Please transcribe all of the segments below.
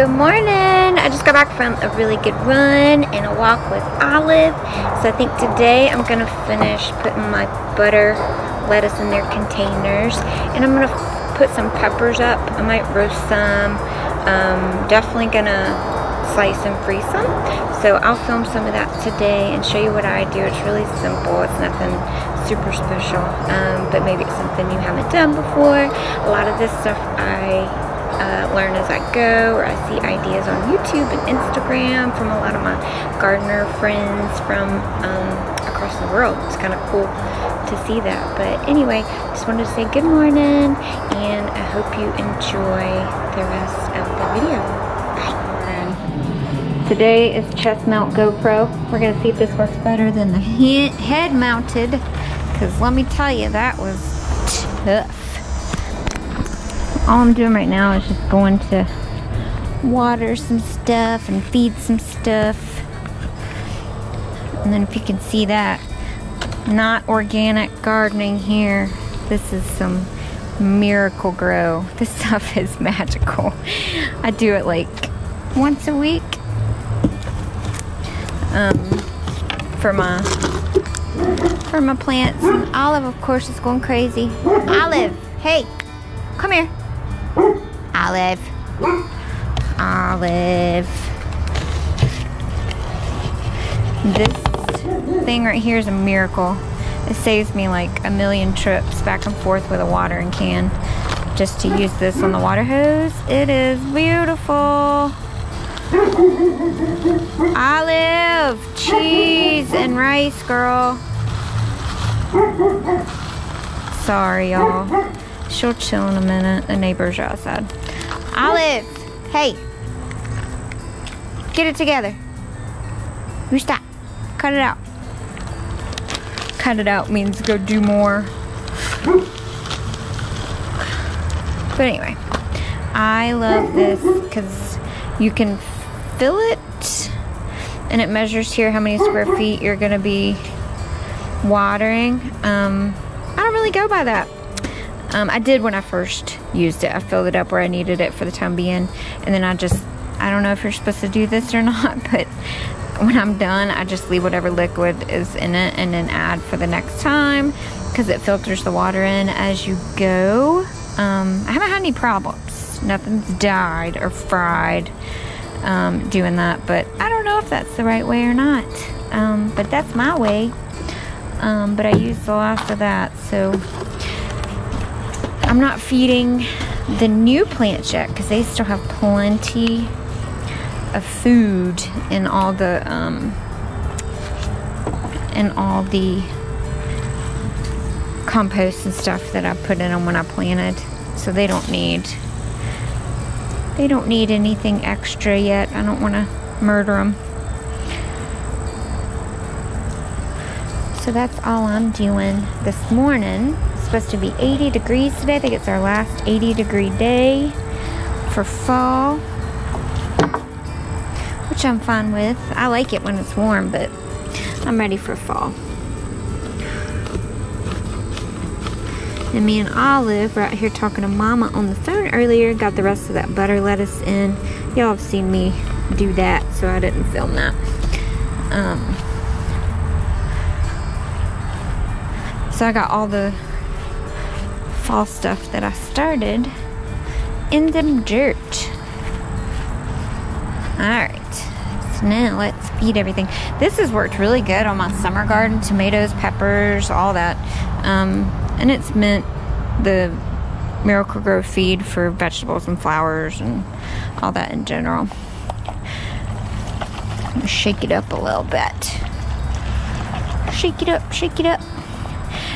Good morning. I just got back from a really good run and a walk with Olive. So I think today I'm gonna finish putting my butter lettuce in their containers, and I'm gonna put some peppers up. I might roast some. Definitely gonna slice and freeze some. So I'll film some of that today and show you what I do. It's really simple. It's nothing super special, but maybe it's something you haven't done before. A lot of this stuff I learn as I go, or I see ideas on YouTube and Instagram from a lot of my gardener friends from across the world. It's kind of cool to see that. But anyway, just wanted to say good morning, and I hope you enjoy the rest of the video. Bye. Today is chest mount GoPro. We're going to see if this works better than the head mounted, because let me tell you, that was tough. All I'm doing right now is just going to water some stuff and feed some stuff. And then if you can see that, not organic gardening here. This is some Miracle-Gro. This stuff is magical. I do it like once a week for my plants. And Olive, of course, is going crazy. Olive, hey, come here. Olive. Olive. This thing right here is a miracle. It saves me like a million trips back and forth with a watering can just to use this on the water hose. It is beautiful. Olive, cheese and rice, girl. Sorry, y'all. She'll chill in a minute. The neighbors are outside. Olive, hey, get it together. You stop. Cut it out. Cut it out means go do more. But anyway, I love this because you can fill it, and it measures here how many square feet you're gonna be watering. I don't really go by that. I did when I first used it. I filled it up where I needed it for the time being. And then I don't know if you're supposed to do this or not, but when I'm done, I just leave whatever liquid is in it and then add for the next time, because it filters the water in as you go. I haven't had any problems. Nothing's died or fried doing that, but I don't know if that's the right way or not. But that's my way. But I used the last of that, so I'm not feeding the new plants yet because they still have plenty of food in all the compost and stuff that I put in them when I planted. So they don't need anything extra yet. I don't want to murder them. So that's all I'm doing this morning. Supposed to be 80 degrees today. I think it's our last 80-degree day for fall, which I'm fine with. I like it when it's warm, but I'm ready for fall. And me and Olive were out here talking to Mama on the phone earlier. Got the rest of that butter lettuce in. Y'all have seen me do that, so I didn't film that. So I got all the fall stuff that I started in them dirt. Alright, so now let's feed everything. This has worked really good on my summer garden. Tomatoes, peppers, all that. And it's meant the Miracle-Gro feed for vegetables and flowers and all that in general. I'm gonna shake it up a little bit. Shake it up, shake it up.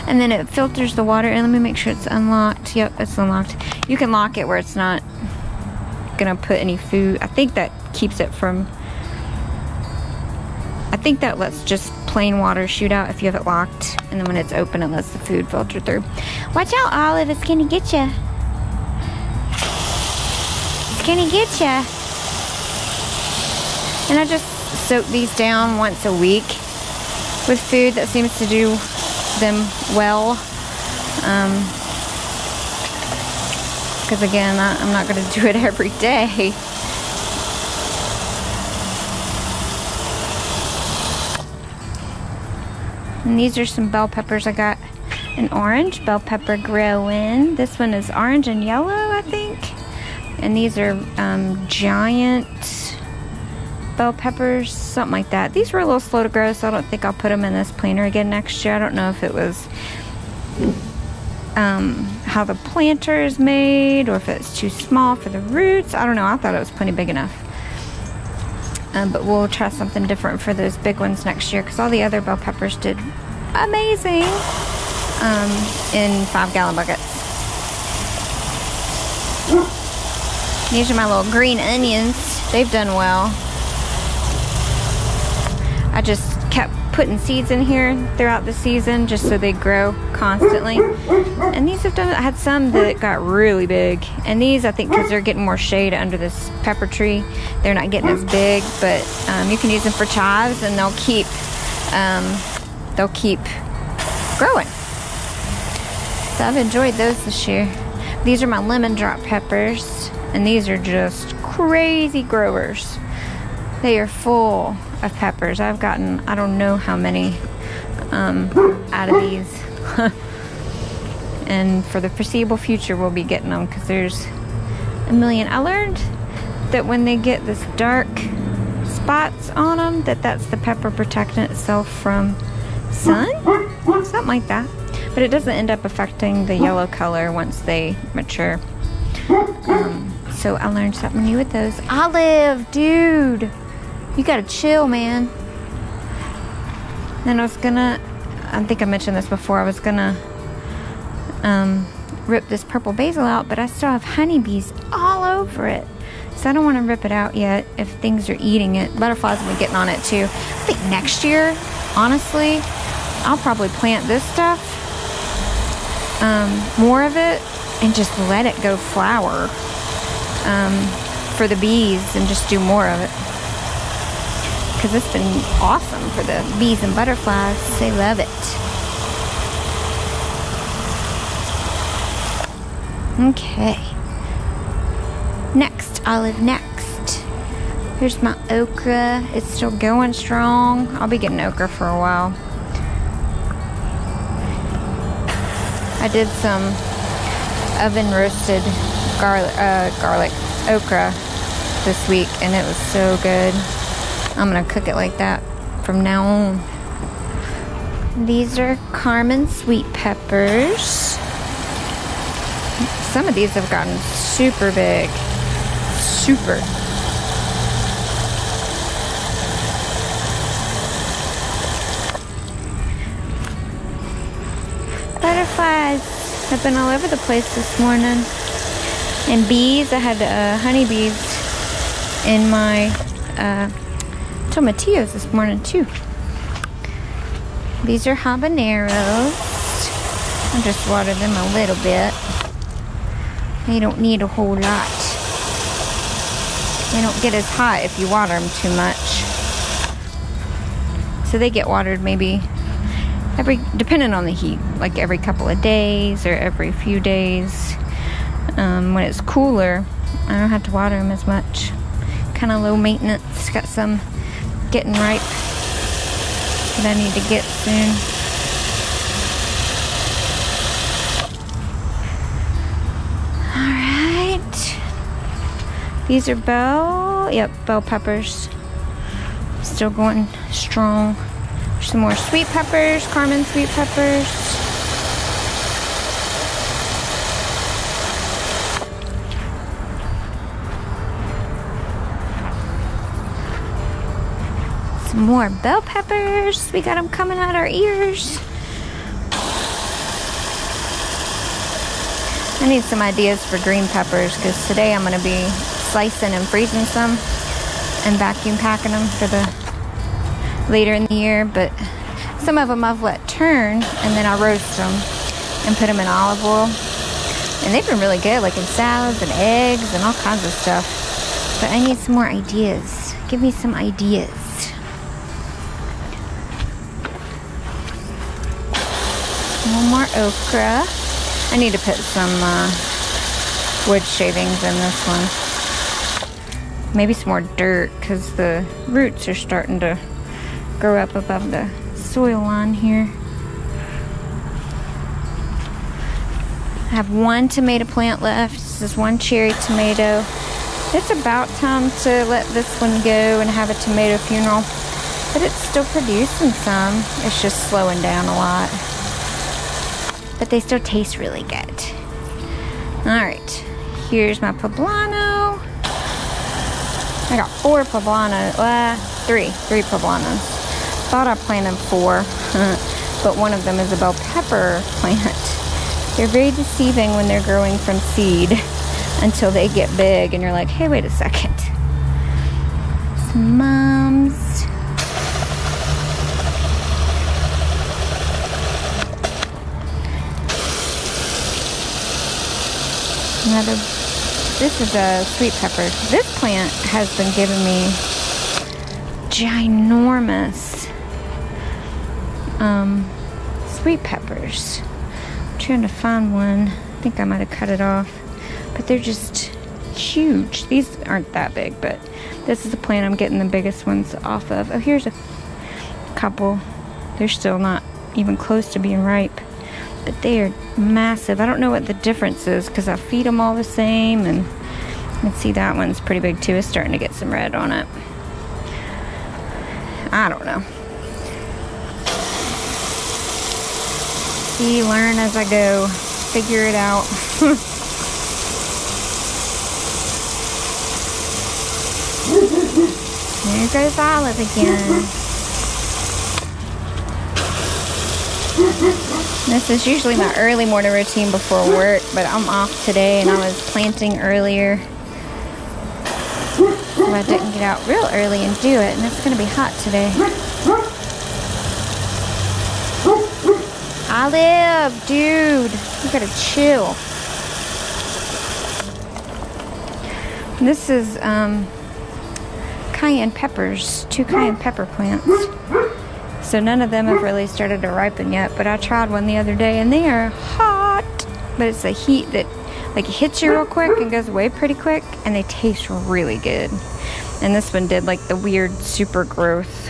And then it filters the water in. Let me make sure it's unlocked. Yep, it's unlocked. You can lock it where it's not gonna put any food. I think that keeps it from, I think that lets just plain water shoot out if you have it locked. And then when it's open, it lets the food filter through. Watch out, Olive, it's gonna get ya. It's gonna get ya. And I just soak these down once a week with food. That seems to do them well, because again, I'm not going to do it every day. And these are some bell peppers. I got an orange bell pepper growing. This one is orange and yellow, I think. And these are giant bell peppers, something like that. These were a little slow to grow, so I don't think I'll put them in this planter again next year. I don't know if it was how the planter is made or if it's too small for the roots. I don't know. I thought it was plenty big enough. But we'll try something different for those big ones next year, because all the other bell peppers did amazing in 5-gallon buckets. These are my little green onions. They've done well. I just kept putting seeds in here throughout the season just so they grow constantly. And these have done, I had some that got really big. And these, I think, because they're getting more shade under this pepper tree, they're not getting as big, but you can use them for chives and they'll keep growing. So I've enjoyed those this year. These are my lemon drop peppers, and these are just crazy growers. They are full of peppers. I've gotten, I don't know how many out of these. And for the foreseeable future, we'll be getting them, because there's a million. I learned that when they get this dark spots on them, that's the pepper protecting itself from sun, something like that. But it doesn't end up affecting the yellow color once they mature. So I learned something new with those. Olive, dude, you gotta chill, man. Then I was gonna, I think I mentioned this before, I was gonna rip this purple basil out, but I still have honeybees all over it. So I don't wanna rip it out yet if things are eating it. Butterflies will be getting on it too. I think next year, honestly, I'll probably plant this stuff, more of it, and just let it go flower for the bees, and just do more of it. Because it's been awesome for the bees and butterflies. They love it. Okay. Next, Olive, next. Here's my okra. It's still going strong. I'll be getting okra for a while. I did some oven roasted garlic okra this week, and it was so good. I'm gonna cook it like that from now on. These are Carmen sweet peppers. Some of these have gotten super big, super. Butterflies have been all over the place this morning. And bees, I had honeybees in my tomatillos this morning too. These are habaneros. I'll just water them a little bit. They don't need a whole lot. They don't get as hot if you water them too much. So they get watered maybe depending on the heat, like every couple of days or every few days. When it's cooler, I don't have to water them as much. Kind of low maintenance. Got some getting ripe that I need to get soon. Alright. These are bell peppers. Still going strong. Some more sweet peppers, Carmen sweet peppers. More bell peppers. We got them coming out our ears. I need some ideas for green peppers, because today I'm going to be slicing and freezing some and vacuum packing them for the later in the year. But some of them I've let turn, and then I roast them and put them in olive oil, and they've been really good, like in salads and eggs and all kinds of stuff. But I need some more ideas. Give me some ideas. One more okra. I need to put some wood shavings in this one. Maybe some more dirt, because the roots are starting to grow up above the soil line here. I have one tomato plant left. This is one cherry tomato. It's about time to let this one go and have a tomato funeral, but it's still producing some. It's just slowing down a lot, but they still taste really good. All right, here's my poblano. I got four poblanos, three poblanos. Thought I planted four, but one of them is a bell pepper plant. They're very deceiving when they're growing from seed until they get big and you're like, hey, wait a second. Some mums. Another, this is a sweet pepper. This plant has been giving me ginormous sweet peppers. I'm trying to find one. I think I might have cut it off, but they're just huge. These aren't that big, but this is the plant I'm getting the biggest ones off of. Oh, here's a couple. They're still not even close to being ripe, but they are massive. I don't know what the difference is because I feed them all the same. And let's see, that one's pretty big too. It's starting to get some red on it. I don't know. See, learn as I go. Figure it out. There goes Olive again. This is usually my early morning routine before work, but I'm off today and I was planting earlier, so I didn't get out real early and do it, and it's going to be hot today. Olive, dude, you gotta chill. This is cayenne peppers, two cayenne pepper plants. So none of them have really started to ripen yet, but I tried one the other day and they are hot. But it's a heat that like hits you real quick and goes away pretty quick, and they taste really good. And this one did like the weird super growth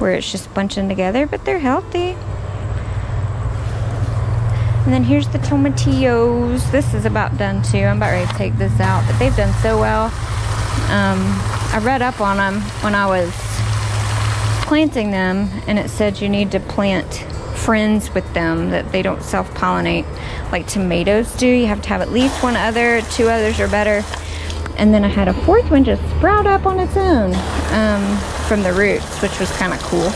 where it's just bunching together, but they're healthy. And then here's the tomatillos. This is about done too. I'm about ready to take this out, but they've done so well. I read up on them when I was planting them, and it said you need to plant friends with them, that they don't self-pollinate like tomatoes do. You have to have at least one other, two others or better. And then I had a fourth one just sprout up on its own from the roots, which was kind of cool.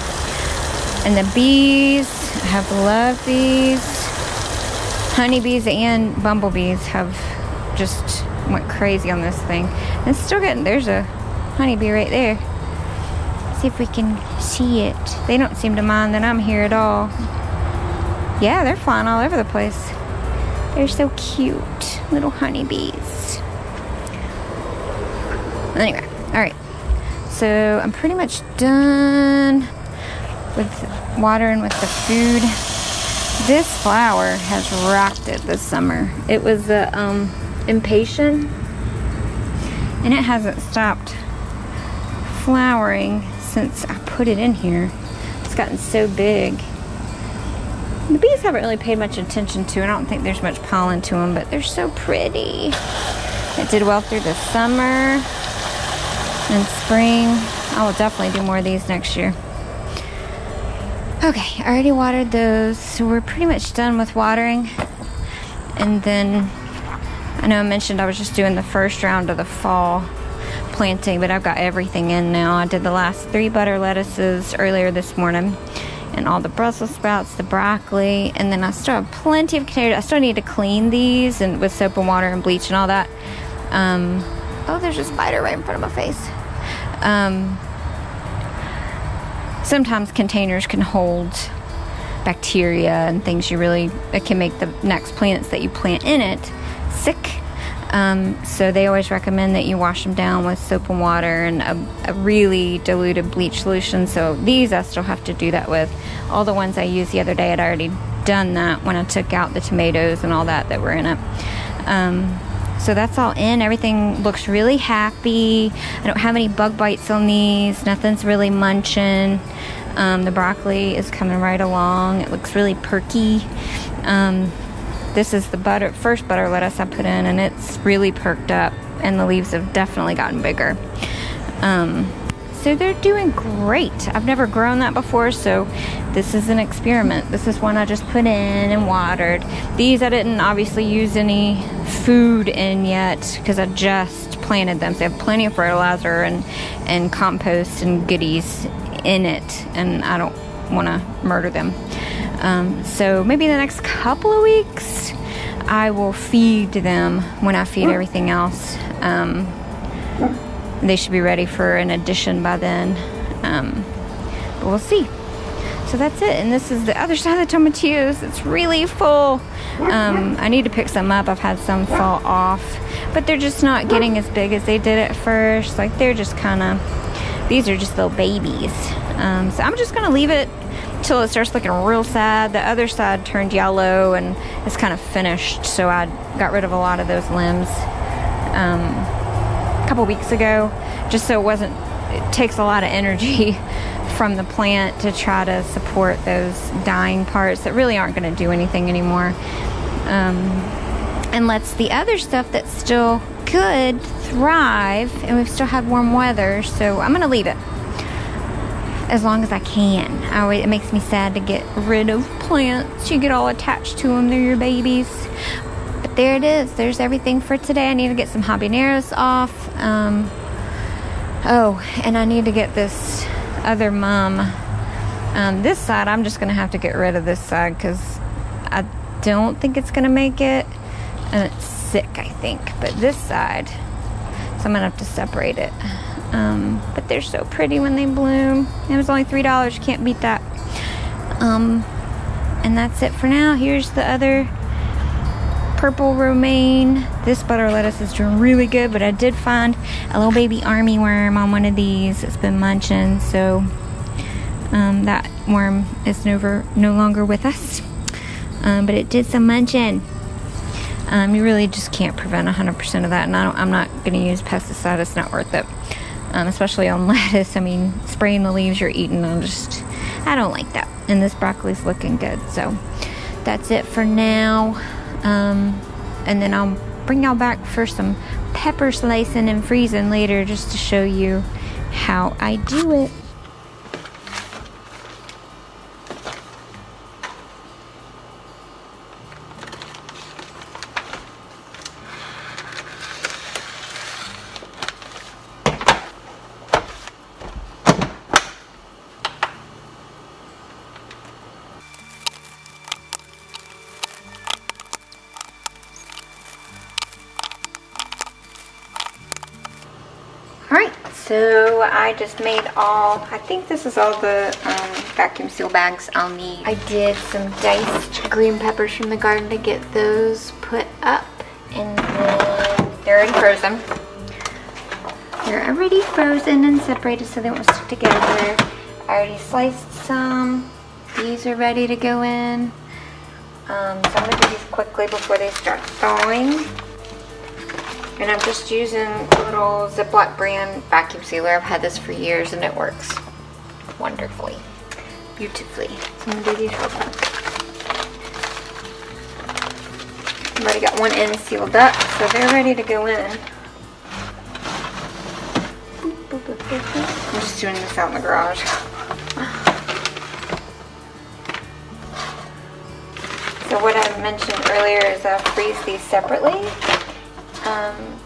And the bees, I have loved these. Honeybees and bumblebees have just went crazy on this thing. And it's still getting, there's a honeybee right there. See if we can see it. They don't seem to mind that I'm here at all. Yeah, they're flying all over the place. They're so cute, little honeybees. Anyway, all right. So I'm pretty much done with watering with the food. This flower has rocked it this summer. It was a impatient, and it hasn't stopped flowering since I put it in here. It's gotten so big. The bees haven't really paid much attention to it. I don't think there's much pollen to them, but they're so pretty. It did well through the summer and spring. I will definitely do more of these next year. Okay, I already watered those, so we're pretty much done with watering. And then I know I mentioned I was just doing the first round of the fall planting, but I've got everything in now. I did the last three butter lettuces earlier this morning, and all the Brussels sprouts, the broccoli, and then I still have plenty of canary. I still need to clean these and with soap and water and bleach and all that. Oh, there's a spider right in front of my face. Sometimes containers can hold bacteria and things it can make the next plants that you plant in it sick. So they always recommend that you wash them down with soap and water and a really diluted bleach solution. So these I still have to do that with. All the ones I used the other day, I'd already done that when I took out the tomatoes and all that were in it. So that's all in. Everything looks really happy. I don't have any bug bites on these. Nothing's really munching. The broccoli is coming right along. It looks really perky. This is the first butter lettuce I put in, and it's really perked up, and the leaves have definitely gotten bigger. So they're doing great. I've never grown that before, so this is an experiment. This is one I just put in and watered. These I didn't obviously use any food in yet because I just planted them. So I have plenty of fertilizer and compost and goodies in it, and I don't want to murder them. So maybe in the next couple of weeks I will feed them when I feed everything else. They should be ready for an addition by then, but we'll see. So that's it, and this is the other side of the tomatillos. It's really full. I need to pick some up. I've had some fall off, but they're just not getting as big as they did at first. Like, they're just kind of, these are just little babies. So I'm just gonna leave it till it starts looking real sad. The other side turned yellow and it's kind of finished, so I got rid of a lot of those limbs a couple weeks ago, just so it wasn't, it takes a lot of energy from the plant to try to support those dying parts that really aren't going to do anything anymore, and lets the other stuff that's still good thrive. And we've still had warm weather, so I'm going to leave it as long as I can. It makes me sad to get rid of plants. You get all attached to them. They're your babies. But there it is. There's everything for today. I need to get some habaneros off. Oh, and I need to get this other mum. This side, I'm just going to have to get rid of this side because I don't think it's going to make it. And it's sick, I think. But this side, so I'm going to have to separate it. But they're so pretty when they bloom. It was only $3. You can't beat that. And that's it for now. Here's the other purple romaine. This butter lettuce is doing really good, but I did find a little baby army worm on one of these. It's been munching, so that worm is no longer with us. But it did some munching. You really just can't prevent 100% of that, and I'm not going to use pesticide. It's not worth it. Especially on lettuce. I mean, spraying the leaves you're eating, I don't like that. And this broccoli's looking good, so that's it for now. And then I'll bring y'all back for some pepper slicing and freezing later, just to show you how I do it. So I just made I think this is all the vacuum seal bags I'll need. I did some diced green peppers from the garden to get those put up, and then they're already frozen. They're already frozen and separated so they won't stick together. I already sliced some. These are ready to go in. So I'm gonna do these quickly before they start thawing. And I'm just using a little Ziploc brand vacuum sealer. I've had this for years and it works wonderfully, beautifully. So I'm gonna do these real quick. I've already got one end sealed up, so they're ready to go in. I'm just doing this out in the garage. So what I mentioned earlier is I freeze these separately.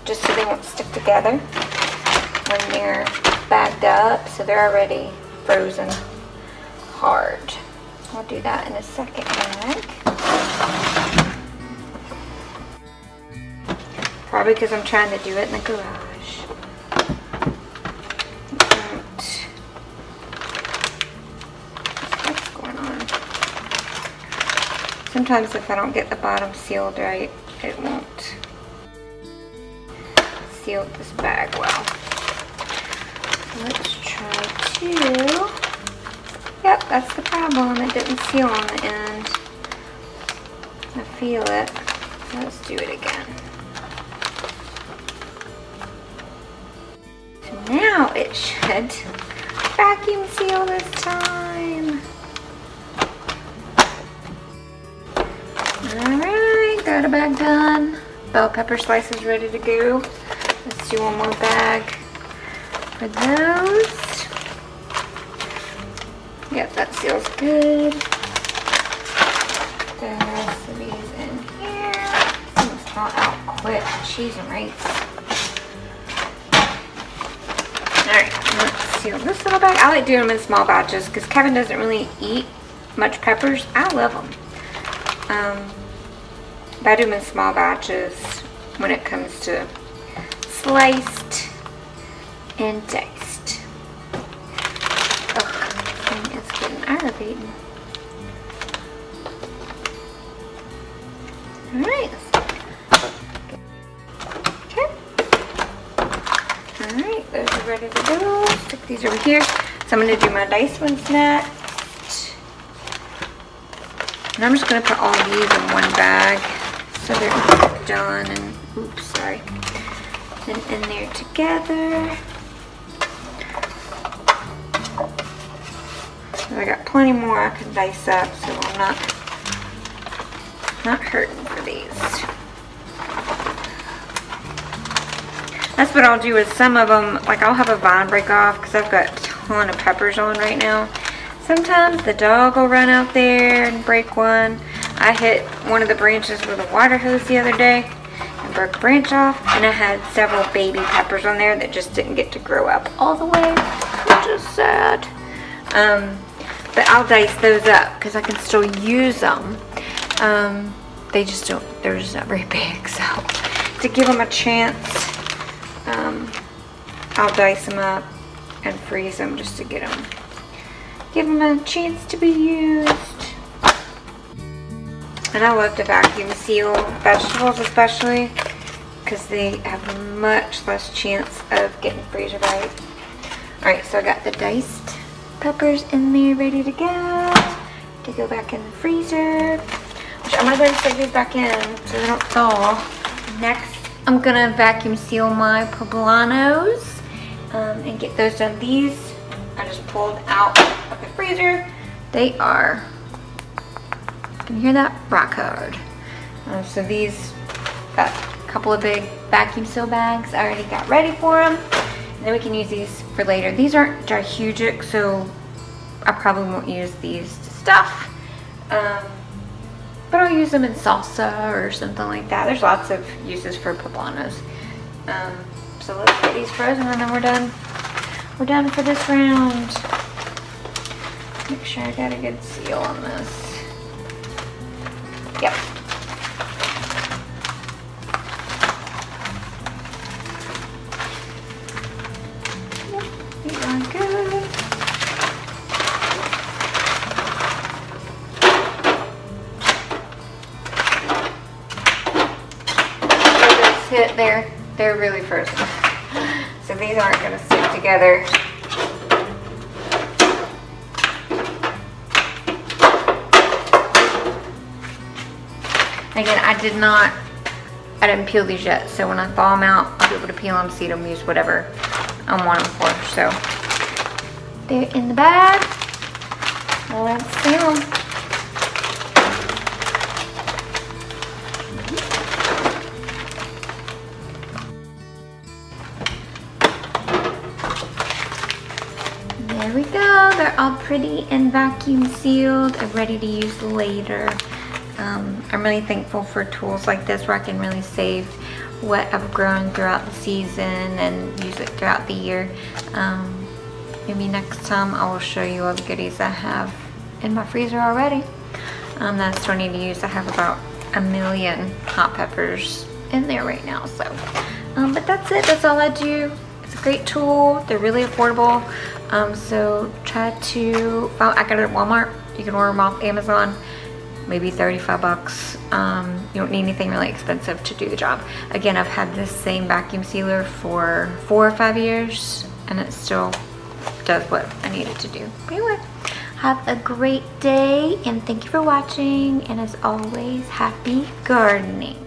Just so they won't stick together when they're bagged up, so they're already frozen hard. I'll do that in a second bag. Probably because I'm trying to do it in the garage. What's going on? Sometimes if I don't get the bottom sealed right, it won't seal this bag well. Let's try to, yep, that's the problem. It didn't seal on the end. I feel it. Let's do it again. So now it should vacuum seal this time. All right, got a bag done. Bell pepper slices ready to go. Let's do one more bag for those. Yep, that seals good. The rest of these in here. It's gonna smell out quick. Cheese and rice. Alright, let's seal this little bag. I like doing them in small batches because Kevin doesn't really eat much peppers. I love them. But I do them in small batches when it comes to sliced and diced. Eaten. All right. Okay. All right, those are ready to go. Stick these over here. So I'm going to do my diced ones next. And I'm just going to put all these in one bag so they're done and, oops, sorry, and in there together. I got plenty more I could dice up, so I'm not hurting for these. That's what I'll do with some of them. Like I'll have a vine break off because I've got a ton of peppers on right now. Sometimes the dog will run out there and break one. I hit one of the branches with a water hose the other day and broke a branch off, and I had several baby peppers on there that just didn't get to grow up all the way, which is sad. But I'll dice those up because I can still use them. They just don't, they're just not very big. So to give them a chance, I'll dice them up and freeze them just to get them, give them a chance to be used. And I love to vacuum seal vegetables especially because they have much less chance of getting freezer bite. All right, so I got the diced peppers in there ready to go back in the freezer, which I'm gonna stick these back in so they don't thaw. Next, I'm gonna vacuum seal my poblanos and get those done. These I just pulled out of the freezer. They are, can you hear that? Rock hard. So these, got a couple of big vacuum seal bags I already got ready for them. Then we can use these for later. These aren't gigantic, so I probably won't use these to stuff. But I'll use them in salsa or something like that. There's lots of uses for poblanos. So let's get these frozen and then we're done. We're done for this round. Make sure I got a good seal on this. Yep. They're really frozen, so these aren't going to stick together. Again, I didn't peel these yet, so when I thaw them out, I'll be able to peel them, seed them, use whatever I want them for. So they're in the bag. Let's seal them. There we go, they're all pretty and vacuum sealed and ready to use later. I'm really thankful for tools like this where I can really save what I've grown throughout the season and use it throughout the year. Maybe next time I will show you all the goodies I have in my freezer already. That's what I need to use. I have about 1 million hot peppers in there right now. So, but that's it, that's all I do. It's a great tool, they're really affordable. So try to, well, I got it at Walmart. You can order them off Amazon, maybe 35 bucks. You don't need anything really expensive to do the job. Again, I've had this same vacuum sealer for 4 or 5 years and it still does what I need it to do. But anyway, have a great day and thank you for watching, and as always, happy gardening.